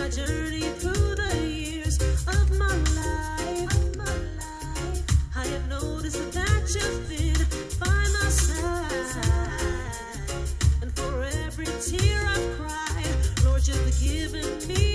I journey through the years of my life. I have noticed that you've been by my side, and for every tear I've cried, Lord, you've given me